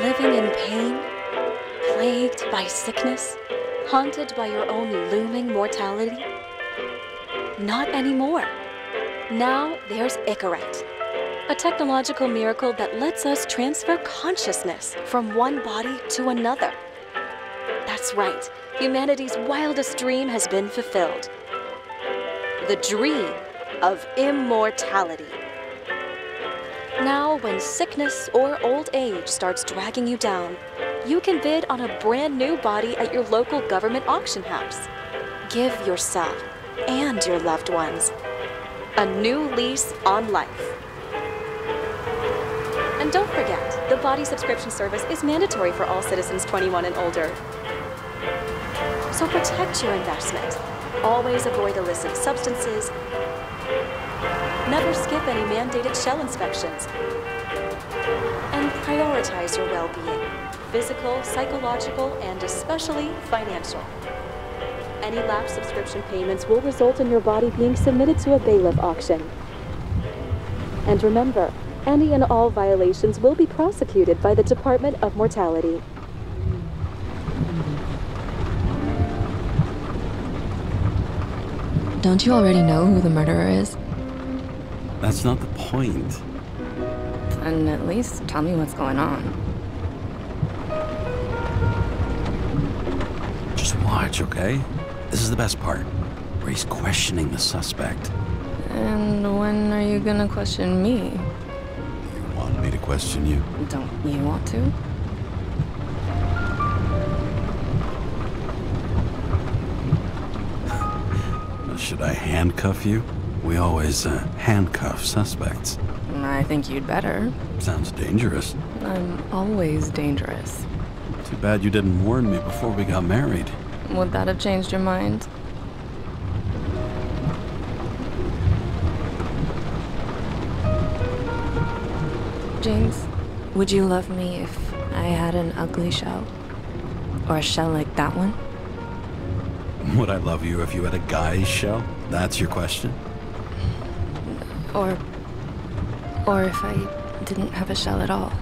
Living in pain, plagued by sickness, haunted by your own looming mortality? Not anymore. Now there's Ichorite, a technological miracle that lets us transfer consciousness from one body to another. That's right, humanity's wildest dream has been fulfilled. The dream of immortality. Now, when sickness or old age starts dragging you down, you can bid on a brand new body at your local government auction house. Give yourself and your loved ones a new lease on life. And don't forget, the body subscription service is mandatory for all citizens 21 and older. So protect your investment. Always avoid illicit substances. Never skip any mandated shell inspections. And prioritize your well-being, physical, psychological, and especially financial. Any lapsed subscription payments will result in your body being submitted to a bailiff auction. And remember, any and all violations will be prosecuted by the Department of Mortality. Don't you already know who the murderer is? That's not the point. And at least tell me what's going on. Just watch, okay? This is the best part, where he's questioning the suspect. And when are you gonna question me? You want me to question you? Don't you want to? Should I handcuff you? We always handcuff suspects. I think you'd better. Sounds dangerous. I'm always dangerous. Too bad you didn't warn me before we got married. Would that have changed your mind? James, would you love me if I had an ugly shell? Or a shell like that one? Would I love you if you had a guy's shell? That's your question? Or if I didn't have a shell at all.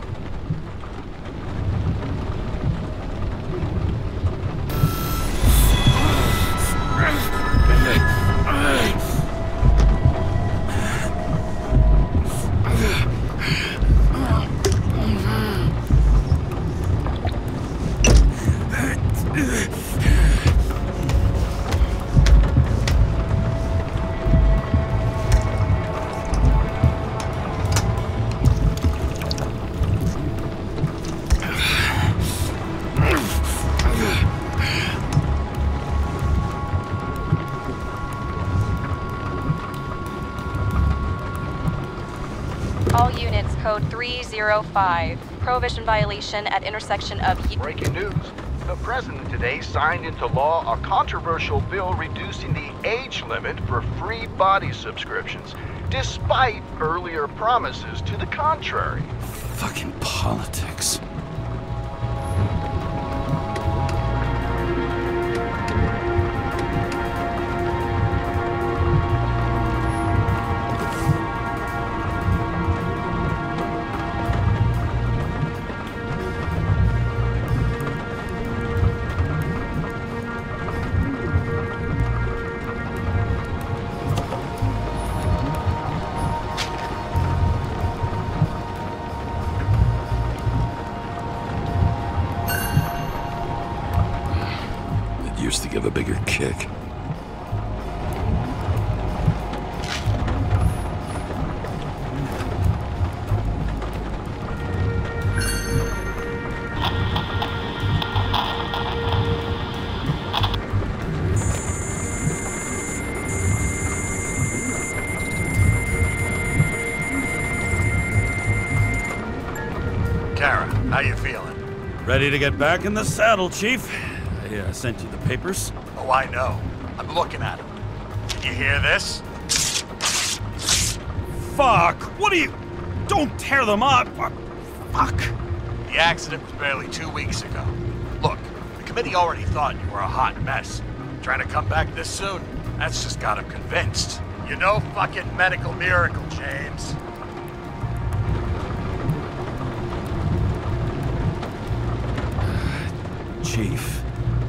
Code 305. Prohibition violation at intersection of... Breaking news. The president today signed into law a controversial bill reducing the age limit for free body subscriptions, despite earlier promises to the contrary. Fucking politics. Kick. Tara, how you feeling? Ready to get back in the saddle, Chief. I sent you the papers. Oh, I know. I'm looking at him. Did you hear this? Fuck! What are you... Don't tear them up! Fuck! The accident was barely 2 weeks ago. Look, the committee already thought you were a hot mess. Trying to come back this soon? That's just got him convinced. You're no fucking medical miracle, James. Chief,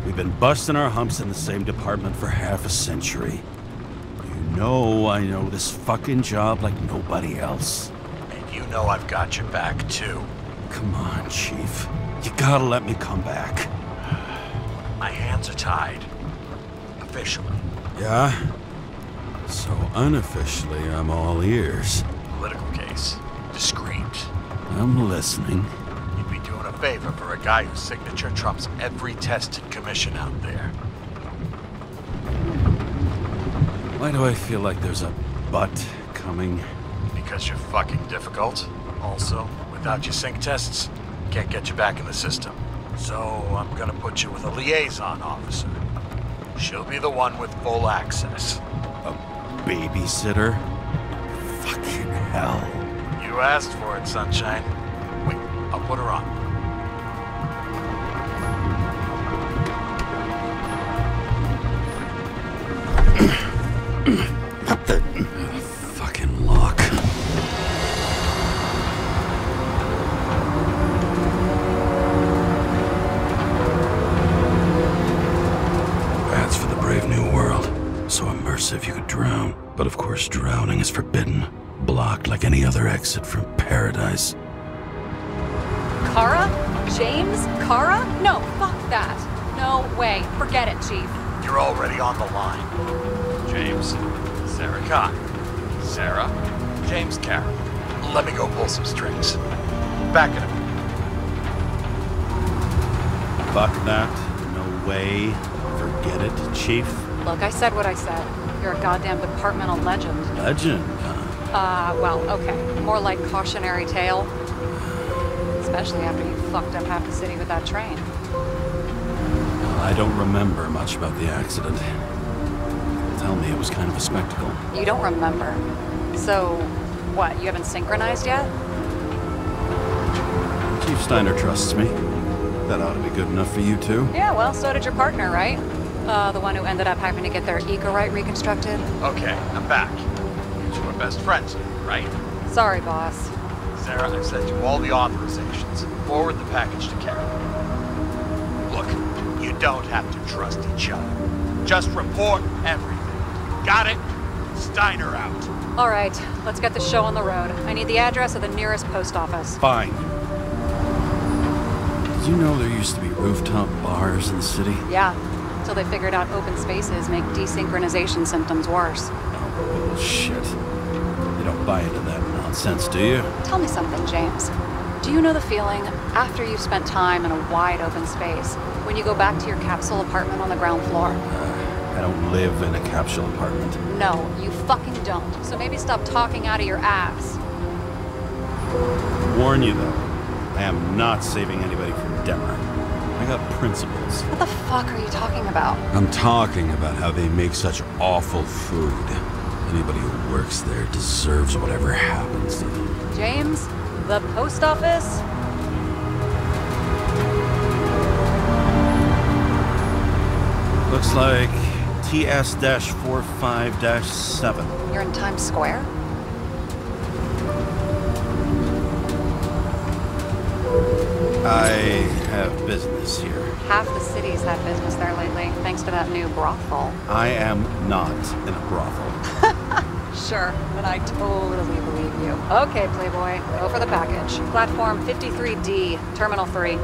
we've been busting our humps in the same department for half a century. You know I know this fucking job like nobody else. And you know I've got your back, too. Come on, Chief. You gotta let me come back. My hands are tied. Officially. Yeah? So unofficially, I'm all ears. Political case. Discreet. I'm listening. You'd be doing a favor for a guy whose signature trumps every tested commission out there. Why do I feel like there's a but coming? Because you're fucking difficult. Also, without your sync tests, can't get you back in the system. So I'm gonna put you with a liaison officer. She'll be the one with full access. A babysitter? Fucking hell. You asked for it, Sunshine. Wait, I'll put her on. What the... fucking lock. That's for the brave new world. So immersive you could drown. But of course drowning is forbidden. Blocked like any other exit from paradise. Kara? James? Kara? No, fuck that. No way. Forget it, Chief. You're already on the line. James. Sarah Kahn. Sarah. James Carroll. Let me go pull some strings. Back in a minute. Fuck that. No way. Forget it, Chief. Look, I said what I said. You're a goddamn departmental legend. Legend? Well, okay. More like cautionary tale. Especially after you fucked up half the city with that train. Well, I don't remember much about the accident. Tell me, it was kind of a spectacle. You don't remember? So, what, you haven't synchronized yet? Chief Steiner trusts me. That ought to be good enough for you, too. Yeah, well, so did your partner, right? The one who ended up having to get their Icarite reconstructed. Okay, I'm back. You two are best friends, right? Sorry, boss. Sarah, I've sent you all the authorizations. Forward the package to Karen. Look, you don't have to trust each other. Just report everything. Got it? Steiner out. All right, let's get the show on the road. I need the address of the nearest post office. Fine. Did you know there used to be rooftop bars in the city? Yeah. Until they figured out open spaces make desynchronization symptoms worse. Oh, bullshit. You don't buy into that nonsense, do you? Tell me something, James. Do you know the feeling after you've spent time in a wide open space when you go back to your capsule apartment on the ground floor? I don't live in a capsule apartment. No, you fucking don't. So maybe stop talking out of your ass. Warn you, though. I am not saving anybody from Denver. I got principles. What the fuck are you talking about? I'm talking about how they make such awful food. Anybody who works there deserves whatever happens to them. James, the post office? Looks like TS-45-7. You're in Times Square? I have business here. Half the city's had business there lately, thanks to that new brothel. I am not in a brothel. Sure, but I totally believe you. Okay, Playboy, go for the package. Platform 53D, Terminal 3.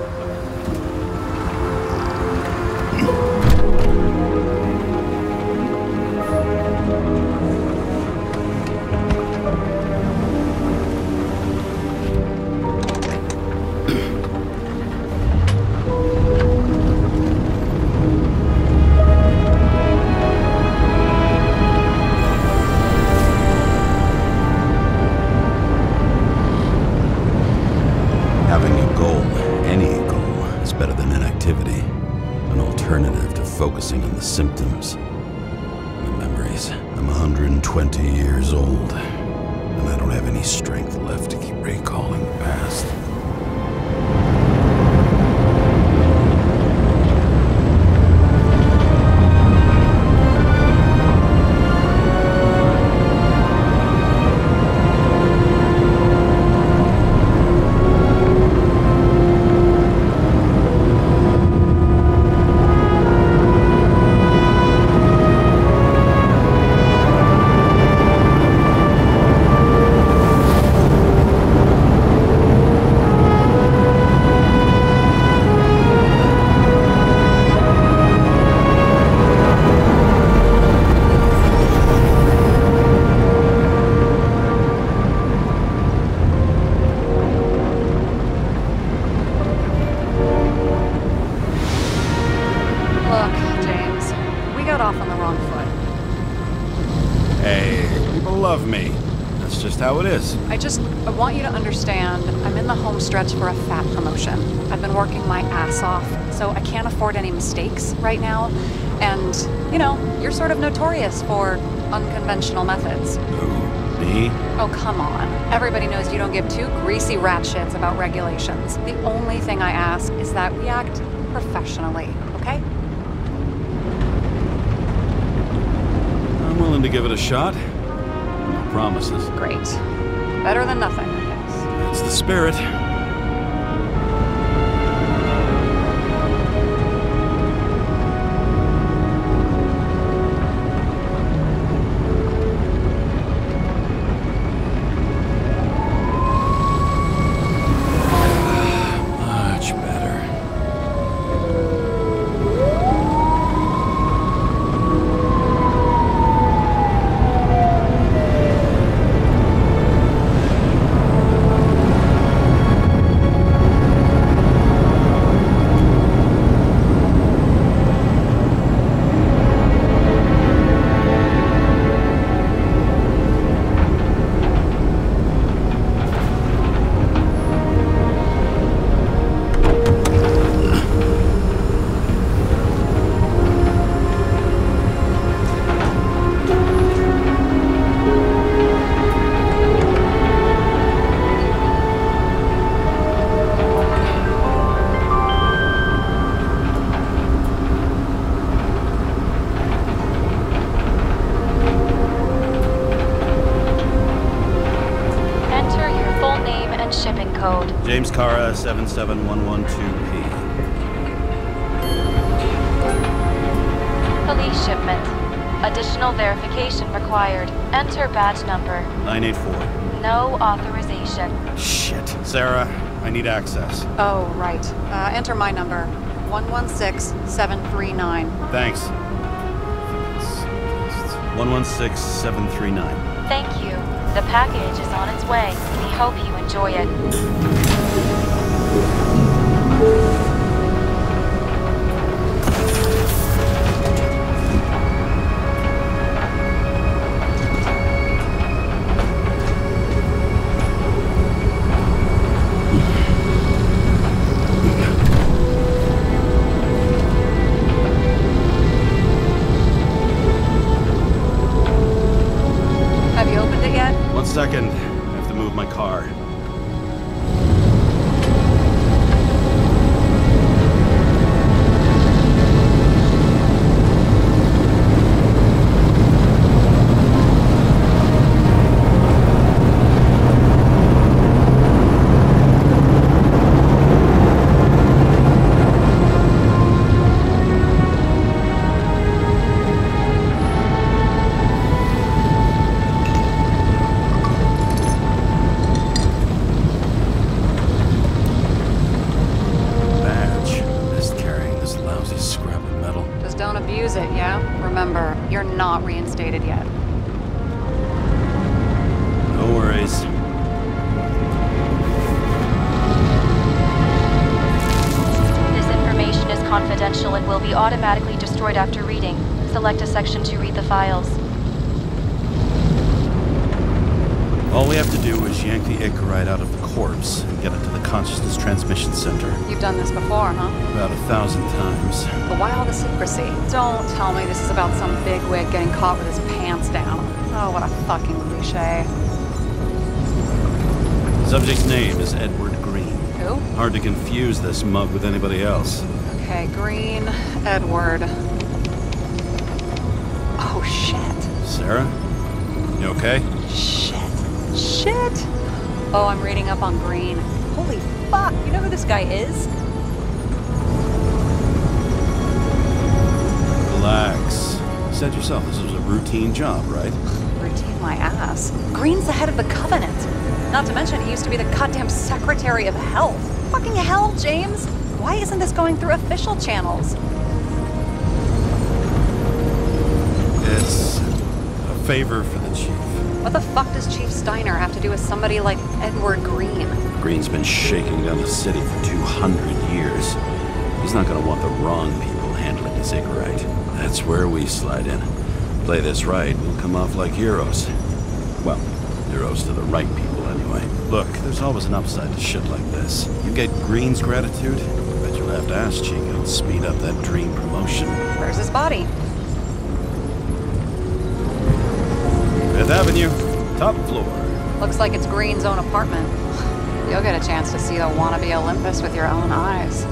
Symptoms, the memories. I'm 120 years old, and I don't have any strength left to keep recalling the past. Hey, people love me. That's just how it is. I want you to understand, I'm in the home stretch for a fat promotion. I've been working my ass off, so I can't afford any mistakes right now. And, you know, you're sort of notorious for unconventional methods. Who? Me? Oh, come on. Everybody knows you don't give two greasy rat shits about regulations. The only thing I ask is that we act professionally, okay? I'm willing to give it a shot. No promises. Great. Better than nothing, I guess. That's the spirit. James Carroll, 77112P. Police shipment. Additional verification required. Enter badge number. 984. No authorization. Shit. Sarah, I need access. Oh, right. Enter my number. 116739. Thanks. 116739. Thank you. The package is on its way. We hope you enjoy it. Have you opened it yet? One second. I have to move my car. Section to read the files. All we have to do is yank the Ichorite out of the corpse and get it to the Consciousness Transmission Center. You've done this before, huh? About 1,000 times. But why all the secrecy? Don't tell me this is about some bigwig getting caught with his pants down. Oh, what a fucking cliche. Subject's name is Edward Green. Who? Hard to confuse this mug with anybody else. Okay, Green, Edward. Sarah? You okay? Shit! Oh, I'm reading up on Green. Holy fuck, you know who this guy is? Relax. You said yourself this was a routine job, right? Routine my ass. Green's the head of the Covenant. Not to mention, he used to be the goddamn Secretary of Health. Fucking hell, James! Why isn't this going through official channels? It's... favor for the Chief. What the fuck does Chief Steiner have to do with somebody like Edward Green? Green's been shaking down the city for 200 years. He's not gonna want the wrong people handling his Icarite. That's where we slide in. Play this right, we'll come off like heroes. Well, heroes to the right people, anyway. Look, there's always an upside to shit like this. You get Green's gratitude, I bet you'll have to ask Chico and speed up that dream promotion. Where's his body? 5th Avenue, top floor. Looks like it's Green's own apartment. You'll get a chance to see the wannabe Olympus with your own eyes.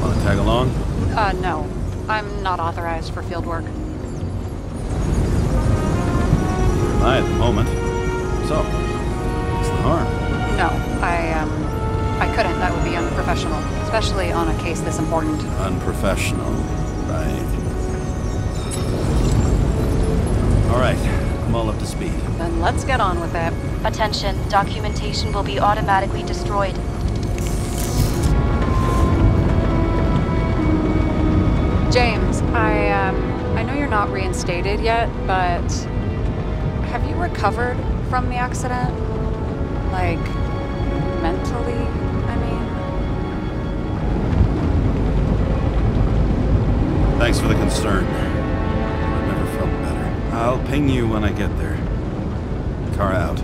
Want to tag along? No. I'm not authorized for field work. Am I at the moment? So, what's the harm? No, I couldn't. That would be unprofessional. Especially on a case this important. Unprofessional, right. All right. I'm all up to speed. Then let's get on with it. Attention, documentation will be automatically destroyed. James, I know you're not reinstated yet, but have you recovered from the accident? Like, mentally, I mean? Thanks for the concern. I'll ping you when I get there. Car out.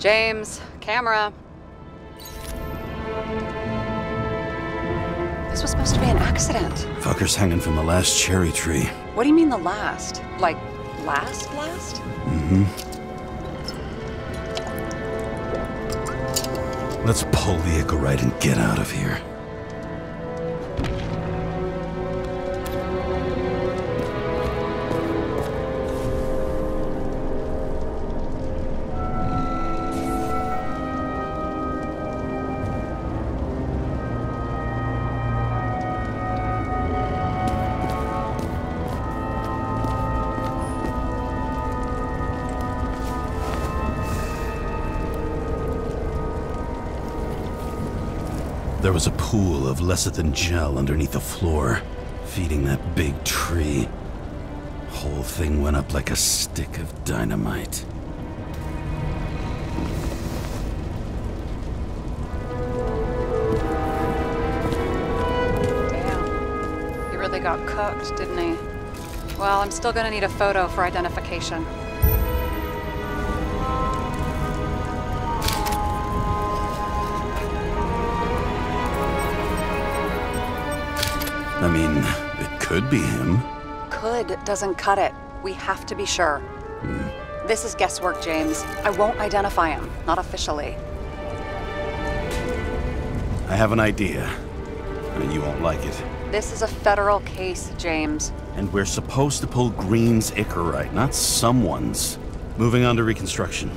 James, camera. This was supposed to be an accident. Fucker's hanging from the last cherry tree. What do you mean the last? Like, last? Mm-hmm. Let's pull the Ichorite and get out of here. There was a pool of lecithin gel underneath the floor, feeding that big tree. Whole thing went up like a stick of dynamite. Damn. He really got cooked, didn't he? Well, I'm still gonna need a photo for identification. I mean, it could be him. Could doesn't cut it. We have to be sure. This is guesswork, James. I won't identify him. Not officially. I have an idea. And you won't like it. This is a federal case, James. And we're supposed to pull Green's Icarite, not someone's. Moving on to reconstruction.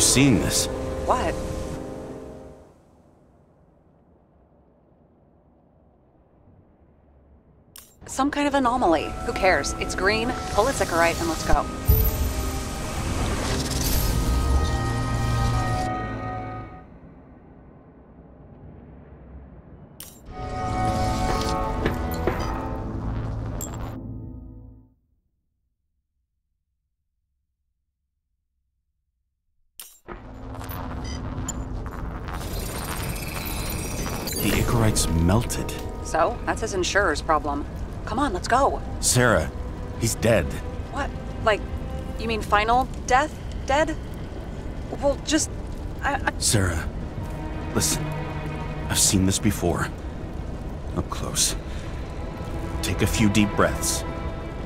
Seeing this. What? Some kind of anomaly. Who cares? It's green. Pull its Icarite and let's go. The Ichorite's melted. So? That's his insurer's problem. Come on, let's go. Sarah, he's dead. What? Like, you mean final death? Dead? Well, just... Sarah, listen. I've seen this before. Up close. Take a few deep breaths.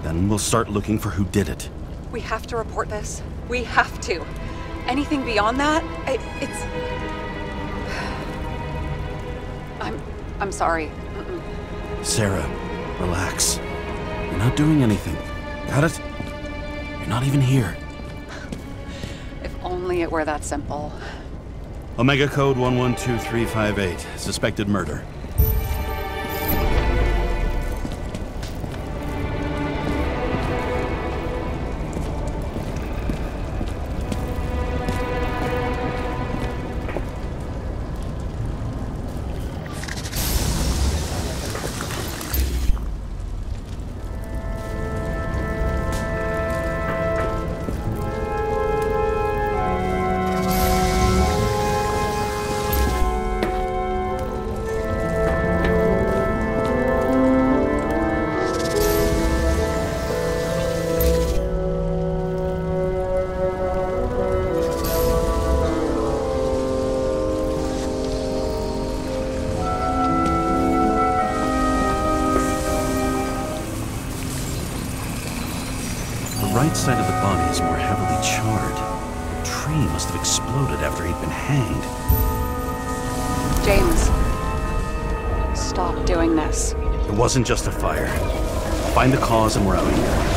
Then we'll start looking for who did it. We have to report this. We have to. Anything beyond that, it's... I'm sorry. Sarah, relax. You're not doing anything. Got it? You're not even here. If only it were that simple. Omega code 112358. Suspected murder. It wasn't just a fire. Find the cause and we're out of here.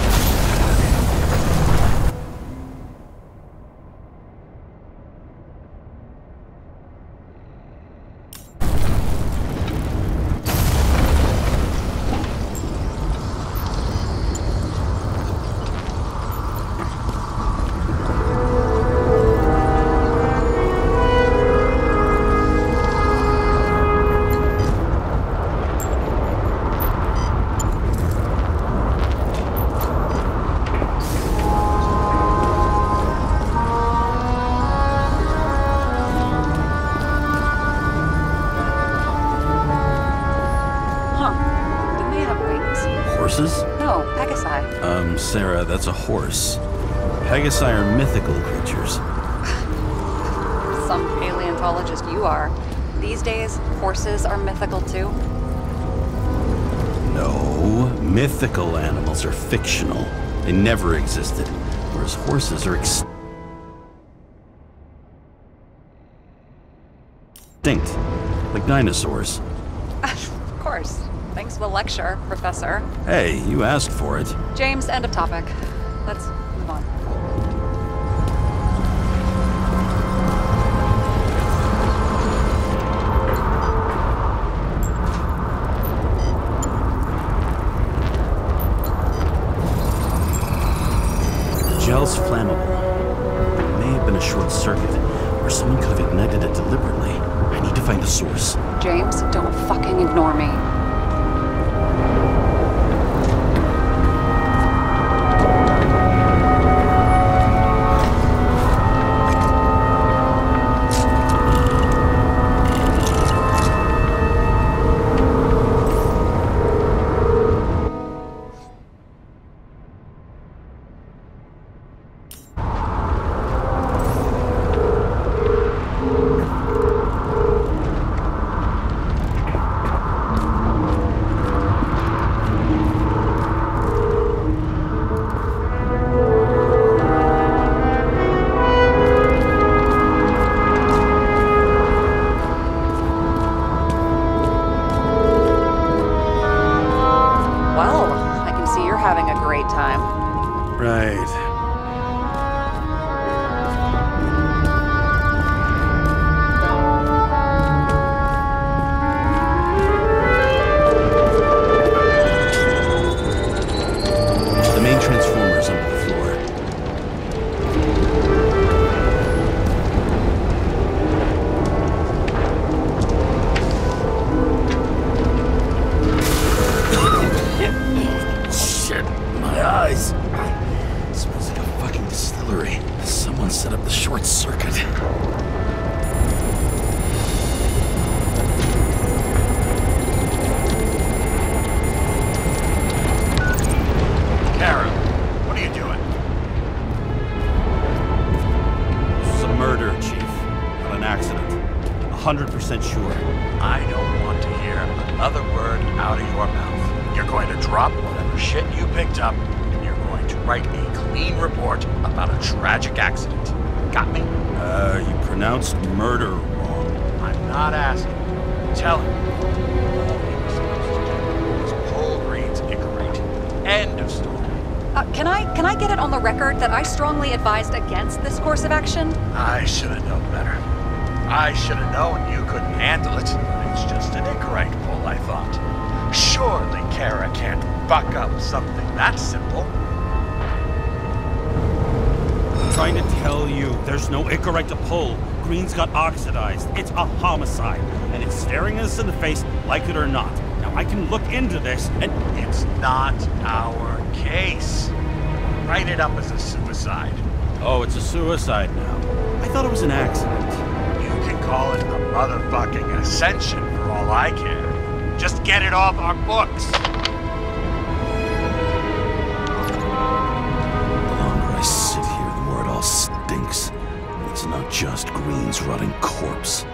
Sarah, that's a horse. Pegasi are mythical creatures. Some paleontologist you are. These days, horses are mythical too? No, mythical animals are fictional. They never existed, whereas horses are extinct, like dinosaurs. Of course. Thanks for the lecture, Professor. Hey, you asked for it. James, end of topic. Let's move on. The gel's flammable. It may have been a short circuit, or someone could have ignited it deliberately. I need to find the source. James, don't fucking ignore me. Circuit. 100% sure. I don't want to hear another word out of your mouth. You're going to drop whatever shit you picked up, and you're going to write a clean report about a tragic accident. Got me? You pronounced murder wrong. I'm not asking. Tell him. All he was supposed to do was pull Green's Ichorite. End of story. Can I get it on the record that I strongly advised against this course of action? I should have known better. I should have known you couldn't handle it. It's just an Icarite pull, I thought. Surely Kara can't buck up something that simple. I'm trying to tell you, there's no Icarite to pull. Green's got oxidized. It's a homicide. And it's staring us in the face, like it or not. Now I can look into this and... It's not our case. Write it up as a suicide. Oh, it's a suicide now. I thought it was an accident. You can call it a motherfucking ascension for all I care. Just get it off our books. The longer I sit here, the more it all stinks. And it's not just Green's rotting corpse.